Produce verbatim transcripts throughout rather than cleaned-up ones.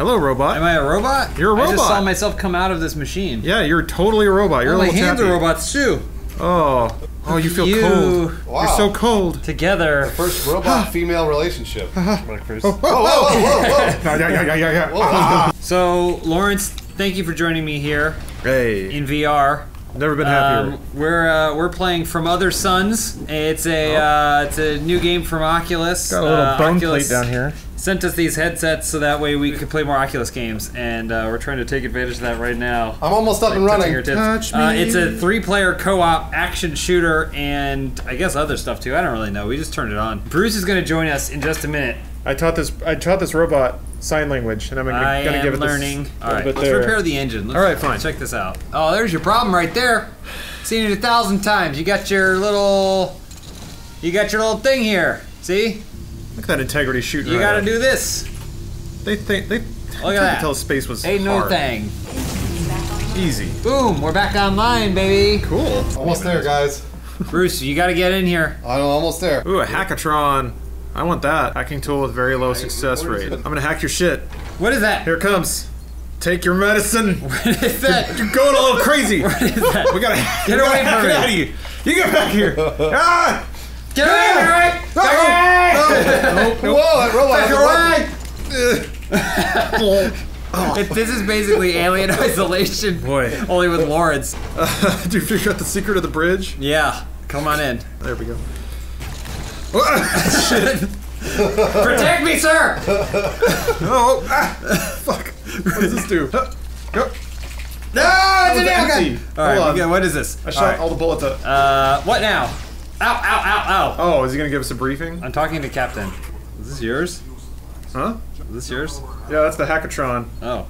Hello, robot. Am I a robot? You're a robot. I just saw myself come out of this machine. Yeah, you're totally a robot. You're oh, a little my hands tappy. Are robots too. Oh. Oh, you feel you. cold. Wow. You're so cold. Together. The first robot-female relationship. Oh, whoa, whoa, whoa, whoa. So, Lawrence, thank you for joining me here. Hey. In V R. Never been happier. Um, we're uh, we're playing From Other Suns. It's a oh. uh, it's a new game from Oculus. Got a little uh, bone Oculus plate down here. Sent us these headsets so that way we could play more Oculus games, and uh, we're trying to take advantage of that right now. I'm almost up like, and running. Touch me. Uh, it's a three-player co-op action shooter, and I guess other stuff too. I don't really know. We just turned it on. Bruce is going to join us in just a minute. I taught this. I taught this robot sign language, and I'm going to give it learning. This. All right, bit let's there. repair the engine. Let's All right, fine. Check this out. Oh, there's your problem right there. Seen it a thousand times. You got your little, you got your little thing here. See? Look at that integrity shooting. You right got to do this. They think they. Look at that. Tell space was ain't no thing. Easy. Boom. We're back online, baby. Cool. Almost there, guys. Bruce, you got to get in here. I'm almost there. Ooh, a Hackatron. I want that. Hacking tool with very low success rate. I'm gonna hack your shit. What is that? Here it comes. Take your medicine. What is that? You're going a little crazy. What is that? We gotta get away from it. Out of you. You get back here. Ah! Get away from right? Go away! Whoa, that robot. Take your right! Oh. It, this is basically Alien Isolation. Boy. Only with Lawrence. Uh, did you figure out the secret of the bridge? Yeah. Come on in. There we go. Shit. Protect me, sir! Oh, ah, fuck. What does this do? Go. No, oh, it's an empty. All right, got, what is this? I shot all, right. all the bullets up. Uh, what now? Ow, ow, ow, ow. Oh, is he going to give us a briefing? I'm talking to Captain. Is this yours? Huh? Is this yours? Yeah, that's the Hackatron. Oh.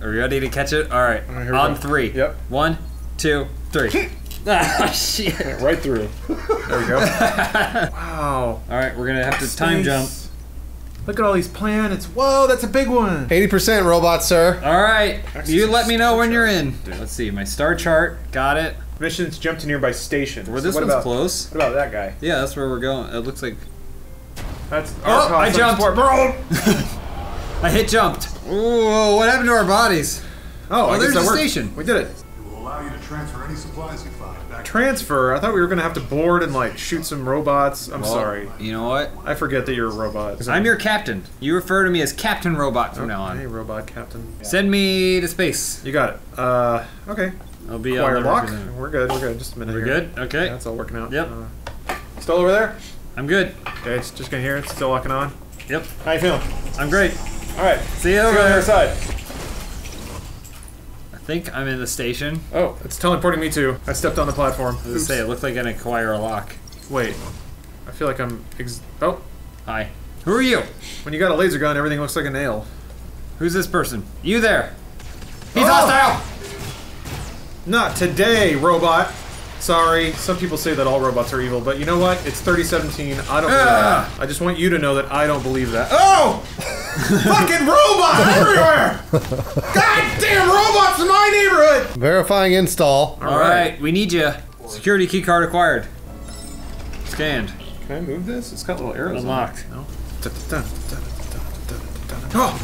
Are you ready to catch it? All right. All right, on go. Three. Yep. One, two, three. Ah, shit. Right, right through. There we go. Wow. Alright, we're gonna have to time jump. Look at all these planets. Whoa, that's a big one. eighty percent robot, sir. Alright, you let me know when you're in. Dude. Let's see, my star chart. Got it. Missions jump to nearby station. Well, this so what one's about, close. What about that guy? Yeah, that's where we're going. It looks like... That's our oh, I jumped! I hit jumped. Ooh, what happened to our bodies? Oh, oh I there's the station. We did it. You to transfer any supplies you find back. Transfer? I thought we were gonna have to board and like shoot some robots. I'm well, sorry. You know what? I forget that you're a robot. I'm your captain. You refer to me as Captain Robot from okay, now on. Hey, Robot Captain. Yeah. Send me to space. You got it. Uh, okay. I'll be on the lock. We're good. We're good. Just a minute. We're here. good. Okay. Yeah, that's all working out. Yep. Uh, still over there? I'm good. Okay, it's just gonna hear it. It's still locking on. Yep. How you feeling? I'm great. All right. See you over on the other side. I think I'm in the station. Oh, it's teleporting me too. I stepped on the platform. I was gonna say, it looked like an acquire lock. Wait, I feel like I'm ex- oh. Hi. Who are you? When you got a laser gun, everything looks like a nail. Who's this person? You there. He's oh! hostile! Not today, robot. Sorry, some people say that all robots are evil, but you know what? It's thirty seventeen, I don't believe ah! that. I just want you to know that I don't believe that. Oh! Fucking robot everywhere! Goddamn robots in my neighborhood! Verifying install. All, all right. right, we need you. Security key card acquired. Scanned. Can I move this? It's got little arrows unlocked. No. Oh!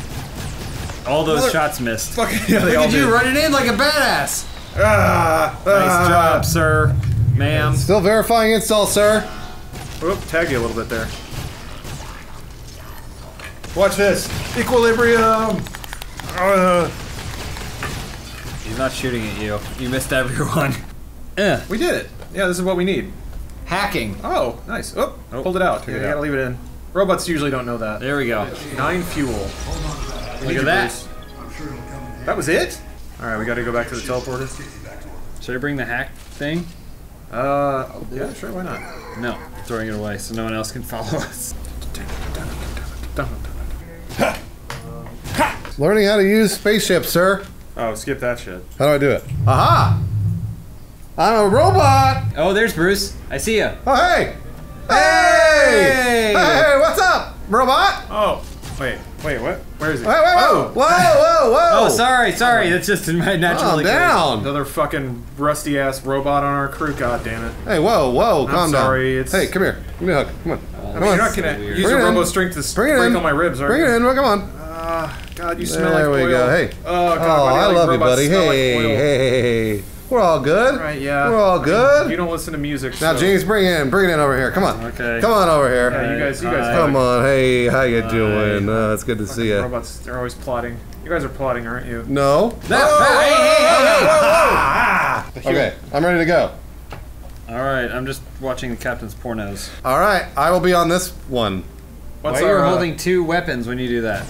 All those Another shots missed. Fucking yeah, they Look all at did. you running in like a badass! Ah, nice ah, job, sir, ma'am. Still verifying install, sir. Oop, tag you a little bit there. Watch this. Equilibrium. Uh. He's not shooting at you. You missed everyone. Yeah. We did it. Yeah, this is what we need. Hacking. Oh, nice. Oop, oh, pulled it out. You yeah, gotta leave it in. Robots usually don't know that. There we go. Nine fuel. Look at that. That was it? Alright, we gotta go back to the teleporter. Should I bring the hack thing? Uh, yeah, sure, why not? No, I'm throwing it away so no one else can follow us. Learning how to use spaceship, sir. Oh, skip that shit. How do I do it? Aha! I'm a robot! Oh, there's Bruce. I see ya. Oh, hey! Hey! Hey! Hey, what's up, robot? Oh, wait. Wait, what? Where is he? Whoa, whoa, whoa, whoa, whoa, whoa! Oh, sorry, sorry, that's just in my natural oh, down! Another fucking rusty-ass robot on our crew, God damn it! Hey, whoa, whoa, I'm calm sorry, down. It's... Hey, come here, give me a hug, come on. Oh, come on. You're not gonna use your robo strength to break on my ribs, aren't you? Bring it in, well, come on. Uh, Ah, uh, God, you smell there like oil. There we go. Hey. Oh, God, oh I like love you, buddy. Hey, like hey, hey. We're all good. All right, yeah. We're all good. You don't listen to music. So. Now, James, bring it in. Bring it in over here. Come on. Okay. Come on over here. Yeah, you guys, you guys. Hi. Come on. Hey, how you Hi. doing? Uh, it's good to Fucking see you. Robots, they're always plotting. You guys are plotting, aren't you? No. That, oh, that, hey, hey, hey, hey, hey, hey. Okay, I'm ready to go. All right, I'm just watching the captain's pornos. All right, I will be on this one. What's why are you uh, holding two weapons when you do that?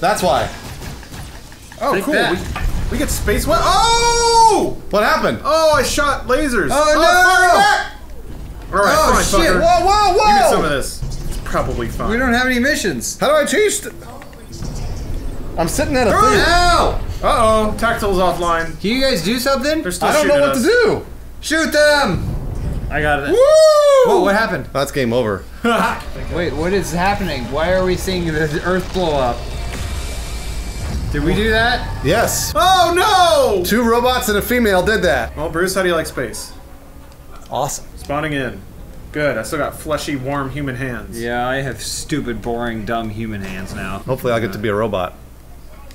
That's why. Oh, Take cool. We, we get space weapons. Oh! What happened? Oh, I shot lasers. Oh, no! Oh, all right, oh fine, shit. Fucker. Whoa, whoa, whoa! You get some of this. It's probably fine. We don't have any missions. How do I change? I'm sitting at a thing. Ow! Uh-oh. Tactile's offline. Can you guys do something? They're still I don't know what us. to do. Shoot them! I got it. Woo! Whoa, what happened? That's game over. Wait, what is happening? Why are we seeing the Earth blow up? Did we do that? Yes. Oh no! Two robots and a female did that. Well, Bruce, how do you like space? Awesome. Spawning in. Good, I still got fleshy, warm human hands. Yeah, I have stupid, boring, dumb human hands now. Hopefully I'll get to be a robot.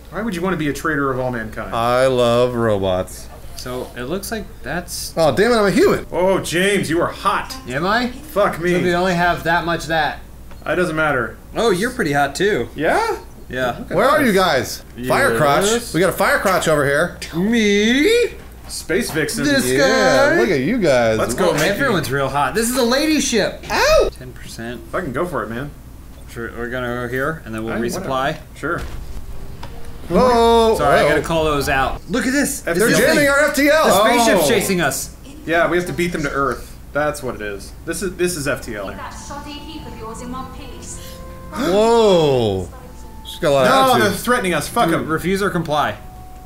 Why would you want to be a traitor of all mankind? I love robots. So, it looks like that's... Oh, damn it, I'm a human! Oh, James, you are hot! Am I? Fuck me. So we only have that much that. It doesn't matter. Oh, you're pretty hot, too. Yeah? Yeah. Where are you guys? Yes. Firecrotch. We got a Firecrotch over here. Me? Space Vixen. This yeah, guy. Look at you guys. Let's go, man. Everyone's real hot. This is a lady ship. Ow! ten percent. I can go for it, man. Sure, we're gonna go here, and then we'll I resupply. Wanna. Sure. Oh, sorry, uh-oh. I gotta call those out. Look at this! They're this jamming our F T L! The spaceship's oh. chasing us! Yeah, we have to beat them to Earth. That's what it is. This is this is F T L. Put that shoddy heap of yours in my place. Whoa! She's got a lot of no, they're threatening us. Fuck them. Refuse or comply?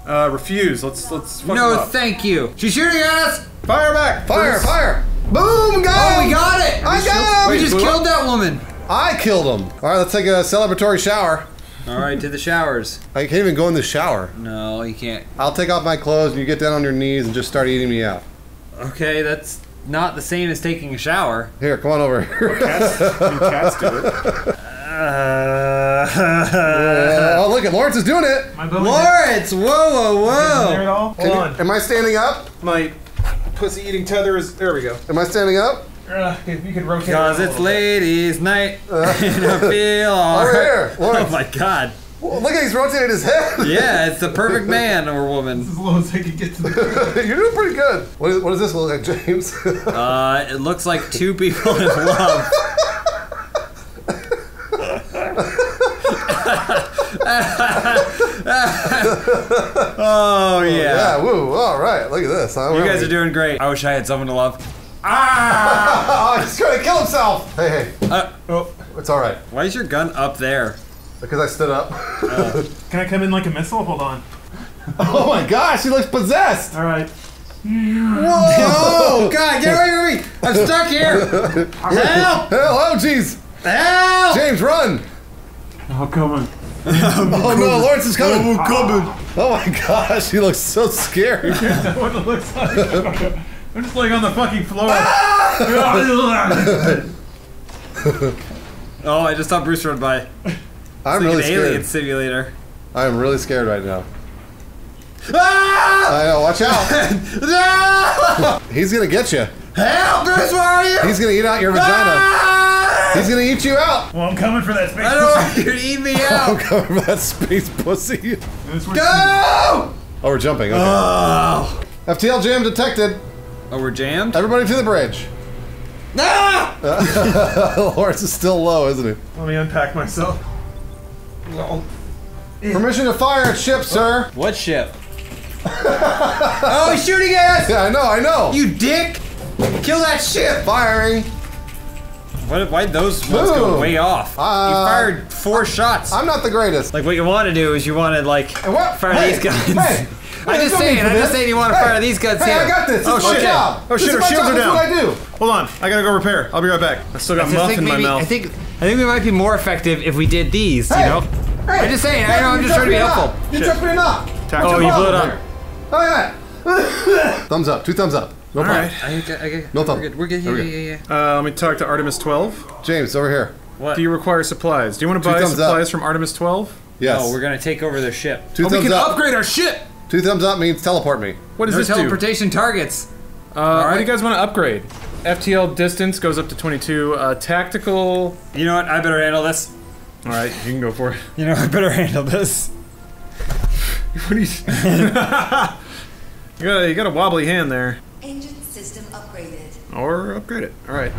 Uh, refuse. Let's let's. Fuck no, thank you. She's shooting us! Fire back! Fire! Bruce. Fire! Boom! Got him! Oh, we got it! I got him! We just Wait, killed that woman. I killed him. All right, let's take a celebratory shower. All right, to the showers. I can't even go in the shower. No, you can't. I'll take off my clothes and you get down on your knees and just start eating me out. Okay, that's not the same as taking a shower. Here, come on over. Well, cats, cats do it. Uh, oh, look, at Lawrence is doing it. Lawrence, whoa, whoa, whoa. There at all? Hold on. You, am I standing up? My pussy-eating tether is, there we go. Am I standing up? Uh, if you could rotate. Cause it's ladies' night. Uh, and I feel all right. Here, Lawrence. Oh my God! Well, look at he's rotating his head. Yeah, it's the perfect man or woman. As low as I can get to the. You're doing pretty good. What, is, what does this look like, James? uh, it looks like two people in love. oh yeah. Oh, yeah. Woo! All right. Look at this. I'm you guys really... are doing great. I wish I had someone to love. Ah! Oh, he's trying to kill himself! Hey, hey. Uh, oh. It's alright. Why is your gun up there? Because I stood up. Uh, can I come in like a missile? Hold on. Oh my gosh, he looks possessed! Alright. Whoa! Oh, God, get away from me! I'm stuck here! Help! Help! Oh, jeez! Help! James, run! I'm coming. I'm oh coming. No, Lawrence is coming! I'm coming! Oh my gosh, he looks so scary. Is that what it looks like? I'm just like on the fucking floor. Ah! Oh, I just saw Bruce run by. I'm really scared. Alien simulator. I'm really scared right now. Ah! I know. Watch out. No! He's gonna get you. Help, Bruce! Where are you? He's gonna eat out your vagina. Ah! He's gonna eat you out. Well, I'm coming for that space. I don't want you to eat me out. I'm coming for that space pussy. Go! Oh, we're jumping. Okay. Oh. F T L jam detected. Oh, we're jammed? Everybody to the bridge. No! Ah! Lawrence is still low, isn't he? Let me unpack myself. No. Permission to fire at ship, sir. What ship? Oh, he's shooting us! Yeah, I know, I know. You dick! Kill that ship! Firing. What, why'd those ones go way off? Uh, you fired four shots. I'm not the greatest. Like, what you want to do is you want to, like, what? fire hey, these guns. Hey. I'm just saying, I'm just saying you want to hey, fire these guns hey, here. I got this. This oh, is my shit. Job. Oh, shit, our shields are down. What I do. Hold on, I gotta go repair. I'll be right back. I still got I muff in maybe, my mouth. I think, I think we might be more effective if we did these, hey, you know? Hey, I'm just saying, hey, I know, I'm just trying to be helpful. You tripped me enough. Oh, you blew it up. Oh, yeah. Thumbs up, two thumbs up. No problem. All right. I, I, I, no problem. We're good, we're good. Yeah, yeah, yeah. Uh, let me talk to Artemis twelve. James, over here. What? Do you require supplies? Do you want to buy supplies up. from Artemis twelve? Yes. No, we're going to take over their ship. Two oh, thumbs we can up. upgrade our ship! Two thumbs up means teleport me. What does no this teleportation do? teleportation targets. Uh, right. What do you guys want to upgrade? F T L distance goes up to twenty-two. Uh, tactical... You know what? I better handle this. All right, you can go for it. You know, I better handle this. What are you... you, got a, you got a wobbly hand there. Engine system upgraded. Or upgrade it. All right.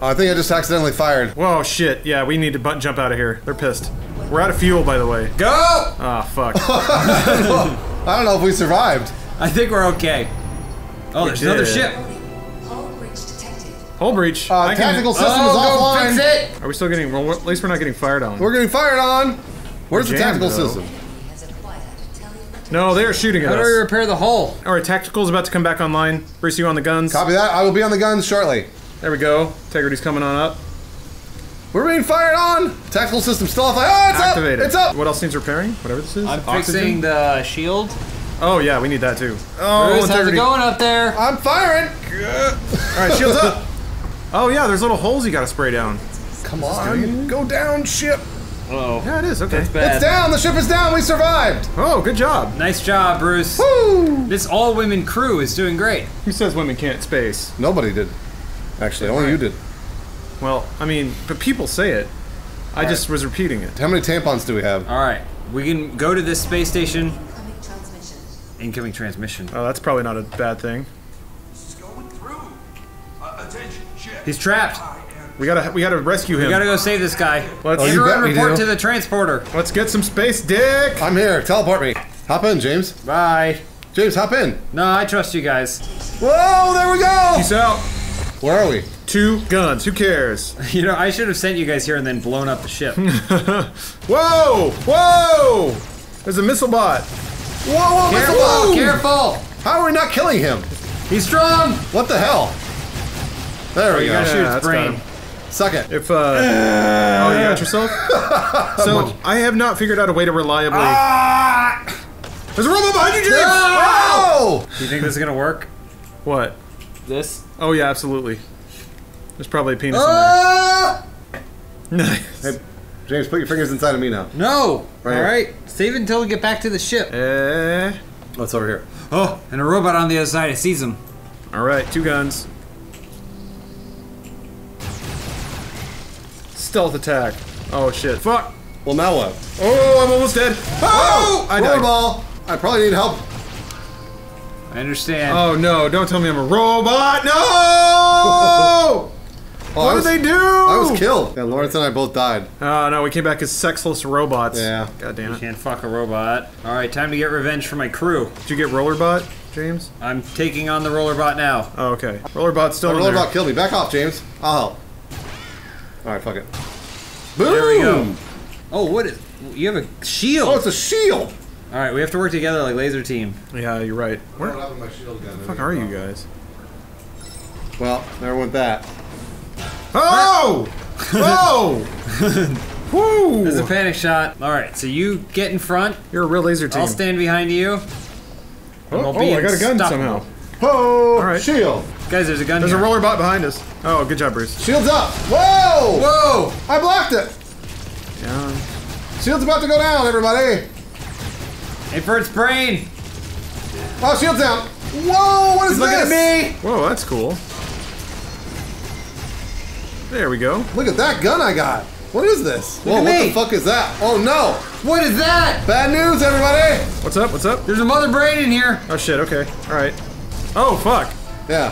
I think I just accidentally fired. Whoa, shit. Yeah, we need to butt jump out of here. They're pissed. We're out of fuel, by the way. Go! Ah, oh, fuck. I don't know if we survived. I think we're okay. Oh, we there's did. another ship. Hull breach detected. Hull breach? Uh, I tactical can... system oh, is offline. Go fix it. Are we still getting... Well, at least we're not getting fired on. We're getting fired on. Where's the tactical though. system? No, they are shooting at us. How do we repair the hull? All right, tactical's about to come back online. Bruce, you on the guns? Copy that. I will be on the guns shortly. There we go. Integrity's coming on up. We're being fired on! Tactical system still off. Oh, it's Activated. up! It's up! What else needs repairing? Whatever this is. I'm Oxygen. fixing the shield. Oh, yeah, we need that too. Oh, Bruce, how's it going up there? I'm firing! Alright, shield's up! Oh, yeah, there's little holes you gotta spray down. Come on, dude. Go down, ship! Uh oh. Yeah, it is, okay. That's bad. It's down! The ship is down! We survived! Oh, good job. Nice job, Bruce. Woo! This all-women crew is doing great. Who says women can't space? Nobody did. Actually, only right. you did. Well, I mean, but people say it. All I right. just was repeating it. How many tampons do we have? All right, we can go to this space station. Incoming transmission. Incoming transmission. Oh, that's probably not a bad thing. This is going through. Uh, attention, ship. He's trapped. We gotta, we gotta rescue him. We gotta go save this guy. Let's oh, everyone report to the transporter. Let's get some space, dick. I'm here. Teleport me. Hop in, James. Bye. James, hop in. No, I trust you guys. Whoa, there we go. Peace out. Where are we? Two guns. Who cares? You know, I should have sent you guys here and then blown up the ship. Whoa! Whoa! There's a missile bot. Whoa! Whoa! Careful! Missile bot. Careful! How are we not killing him? He's strong. What the hell? There oh, we you go. Gotta shoot yeah, his brain. Suck it. If uh, oh, you got yourself. So I have not figured out a way to reliably. Ah! There's a robot behind you, James! No! Oh! Do you think this is gonna work? What? This? Oh yeah, absolutely. There's probably a penis ah! in there. Nice. Hey, James, put your fingers inside of me now. No! Right all right. Here. Save it until we get back to the ship. Uh, What's over here? Oh, and a robot on the other side. It sees him. All right, two guns. Stealth attack. Oh shit. Fuck! Well, now what? Oh, I'm almost dead. Oh! I died. Ball. I probably need help. I understand. Oh no, don't tell me I'm a robot! No! oh, what was, did they do? I was killed. Yeah, Lawrence and I both died. Oh no, we came back as sexless robots. Yeah. God damn it. You can't fuck a robot. Alright, time to get revenge for my crew. Did you get Rollerbot, James? I'm taking on the Rollerbot now. Oh, okay. Rollerbot's still oh, in Rollerbot there. Killed me. Back off, James. I'll help. Alright, fuck it. Boom! There we go. Oh, what is... You have a shield! Oh, it's a shield! All right, we have to work together like laser team. Yeah, you're right. Where I don't have my shield gun. Where the fuck are you guys? Well, there went that. Oh! Whoa! Woo! There's a panic shot. All right, so you get in front. You're a real laser team. I'll stand behind you. Oh, oh I got a gun somehow. Oh! All right. Shield. Guys, there's a gun. There's here. a roller bot behind us. Oh, good job, Bruce. Shield's up. Whoa! Whoa! I blocked it. Down. Shield's about to go down, everybody. Aim for its brain! Oh, shield's out! Whoa, what is Look this? Look at me! Whoa, that's cool. There we go. Look at that gun I got! What is this? Look Whoa, at what me. the fuck is that? Oh no! What is that? Bad news, everybody! What's up, what's up? There's a mother brain in here! Oh shit, okay. Alright. Oh, fuck! Yeah.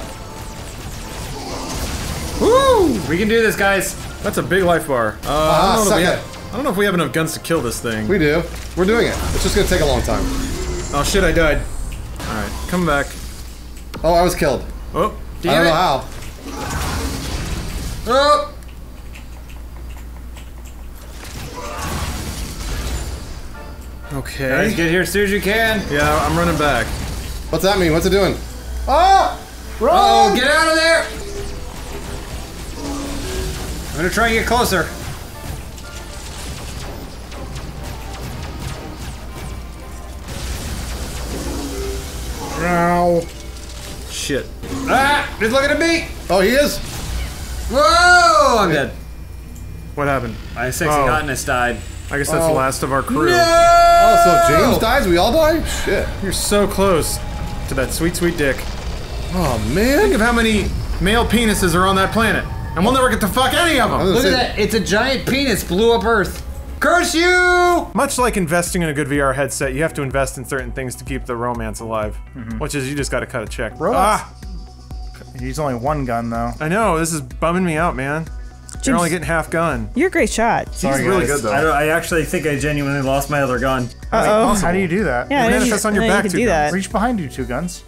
Woo! We can do this, guys! That's a big life bar. Uh, ah, suck it! I don't know if we have enough guns to kill this thing. We do. We're doing it. It's just gonna take a long time. Oh shit, I died. Alright, come back. Oh, I was killed. Oh, damn I don't it. know how. Oh! Okay. Guys, get here as soon as you can. Yeah, I'm running back. What's that mean? What's it doing? Oh! Run! Oh, get out of there! I'm gonna try and get closer. Ow. Shit. Ah! He's looking at me! Oh, he is? Whoa! I'm dead. What happened? My sexy oh. hotness died. I guess that's oh. the last of our crew. No! Oh, so James dies, we all die? Shit. You're so close to that sweet, sweet dick. Oh, man. Think of how many male penises are on that planet. And we'll never get to fuck any of them. Look at that. It's a giant penis. Blew up Earth. Curse you! Much like investing in a good V R headset, you have to invest in certain things to keep the romance alive. Mm-hmm. Which is, you just gotta cut a check. Robots. Ah! He's only one gun, though. I know. This is bumming me out, man. James, you're only getting half gun. You're a great shot. Sorry, he's really good, though. I, I actually think I genuinely lost my other gun. Uh-oh. How do you do that? Yeah, you manifest on your back two guns. Reach behind you two guns.